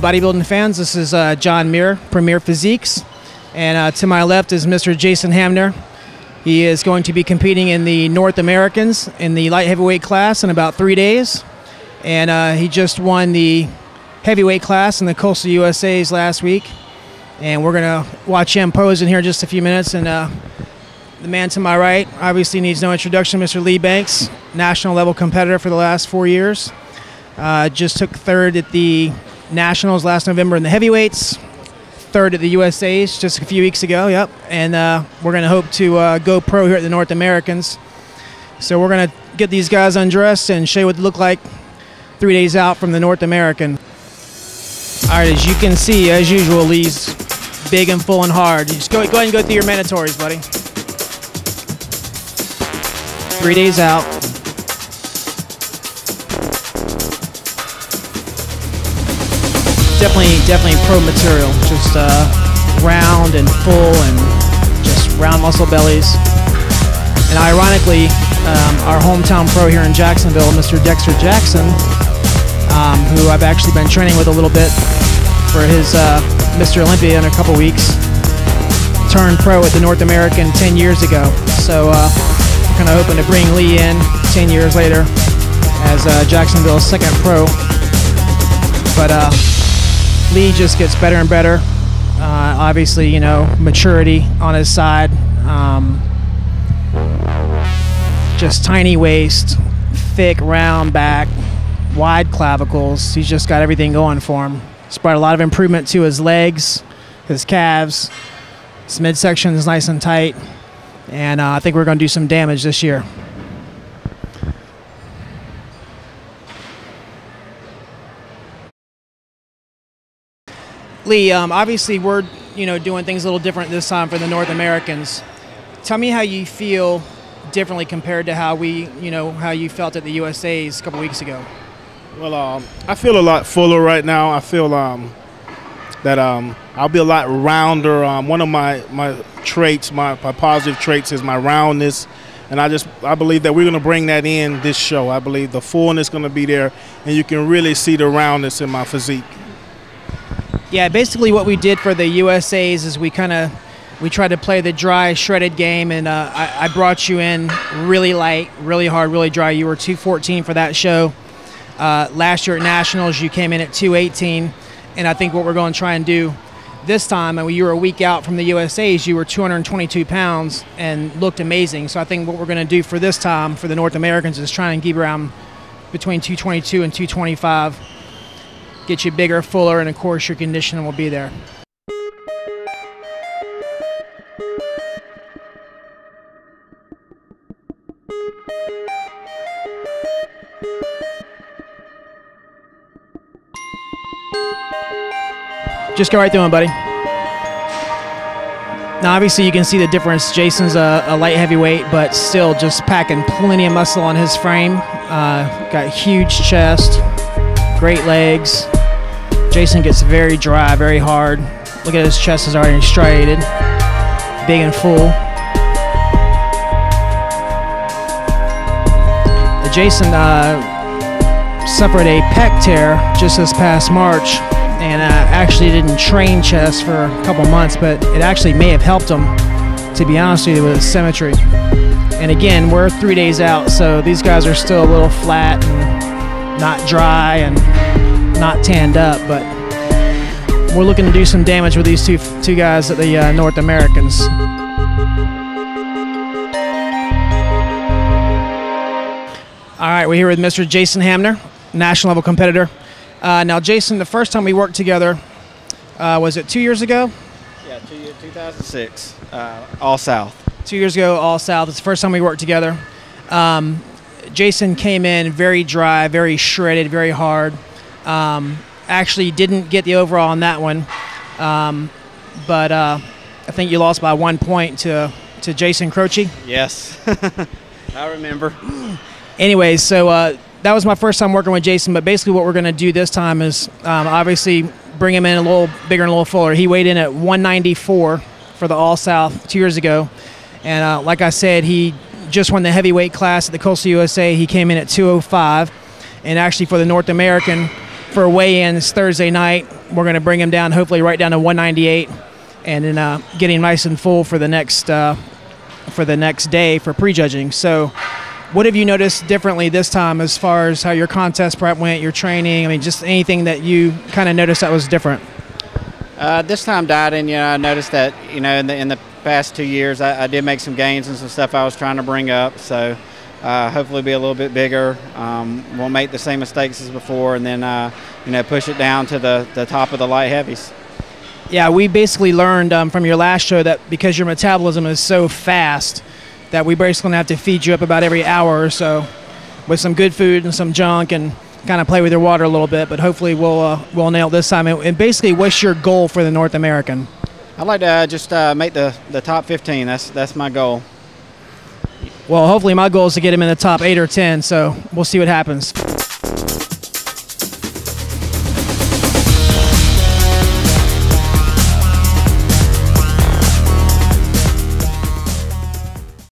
Bodybuilding fans, this is John Mier, Premier Physiques, and to my left is Mr. Jason Hamner. He is going to be competing in the North Americans in the light heavyweight class in about 3 days, and he just won the heavyweight class in the Coastal USA's last week, and we're going to watch him pose in here in just a few minutes. And the man to my right obviously needs no introduction, Mr. Lee Banks, national level competitor for the last 4 years. Just took third at the Nationals last November in the heavyweights, third at the USA's just a few weeks ago, yep. And we're going to hope to go pro here at the North Americans. So we're going to get these guys undressed and show you what they look like 3 days out from the North American. All right, as you can see, as usual, Lee's big and full and hard. You just go ahead and go through your mandatories, buddy. 3 days out. Definitely pro material, just round and full and just round muscle bellies. And ironically, our hometown pro here in Jacksonville, Mr. Dexter Jackson, who I've actually been training with a little bit for his Mr. Olympia in a couple weeks, turned pro at the North American 10 years ago. So we're kind of hoping to bring Lee in 10 years later as Jacksonville's second pro. But Lee just gets better and better. Obviously, you know, maturity on his side. Just tiny waist, thick round back, wide clavicles. He's just got everything going for him. He's brought a lot of improvement to his legs, his calves. His midsection is nice and tight. And I think we're going to do some damage this year. Lee, obviously we're, you know, doing things a little different this time for the North Americans. Tell me how you feel differently compared to how we, you know, how you felt at the USA's a couple weeks ago. Well, I feel a lot fuller right now. I feel that I'll be a lot rounder. One of my traits, my positive traits is my roundness. And I believe that we're going to bring that in this show. I believe the fullness is going to be there, and you can really see the roundness in my physique. Yeah, basically what we did for the USA's is we tried to play the dry, shredded game, and I brought you in really light, really hard, really dry. You were 214 for that show. Last year at Nationals, you came in at 218, and I think what we're going to try and do this time, and you were a week out from the USA's, you were 222 pounds and looked amazing. So I think what we're going to do for this time for the North Americans is try and keep around between 222 and 225. Get you bigger, fuller, and of course your conditioning will be there. Just go right through him, buddy. Now obviously you can see the difference. Jason's a light heavyweight, but still just packing plenty of muscle on his frame. Got a huge chest, great legs. Jason gets very dry, very hard. Look at his chest, is already striated, big and full. Jason suffered a pec tear just this past March, and actually didn't train chest for a couple months, but it actually may have helped him, to be honest with you, with his symmetry. And again, we're 3 days out, so these guys are still a little flat and not dry and not tanned up, but we're looking to do some damage with these two guys at the North Americans. All right, we're here with Mr. Jason Hamner, national level competitor. Now, Jason, the first time we worked together, was it 2 years ago? Yeah, 2006, All-South. 2 years ago, All-South. It's the first time we worked together. Jason came in very dry, very shredded, very hard. Actually didn't get the overall on that one. But I think you lost by 1 point to Jason Croce. Yes, I remember. Anyway, so that was my first time working with Jason, but basically what we're going to do this time is obviously bring him in a little bigger and a little fuller. He weighed in at 194 for the All-South 2 years ago. And like I said, he just won the heavyweight class at the Coastal USA. He came in at 205, and actually for the North American for weigh-ins Thursday night, We're going to bring him down, hopefully right down to 198, and then get him nice and full for the next day for prejudging. So what have you noticed differently this time as far as how your contest prep went, your training? I mean, just anything that you kind of noticed that was different? This time dieting, you know, I noticed that, you know, in the past 2 years, I did make some gains and some stuff I was trying to bring up. So hopefully be a little bit bigger, won't make the same mistakes as before, and then you know, push it down to the top of the light heavies. Yeah, we basically learned from your last show that because your metabolism is so fast that we basically have to feed you up about every hour or so with some good food and some junk and kind of play with your water a little bit, but hopefully we'll nail it this time. And basically, what's your goal for the North American? I'd like to just make the top 15. That's my goal. Well, hopefully my goal is to get him in the top 8 or 10, so we'll see what happens.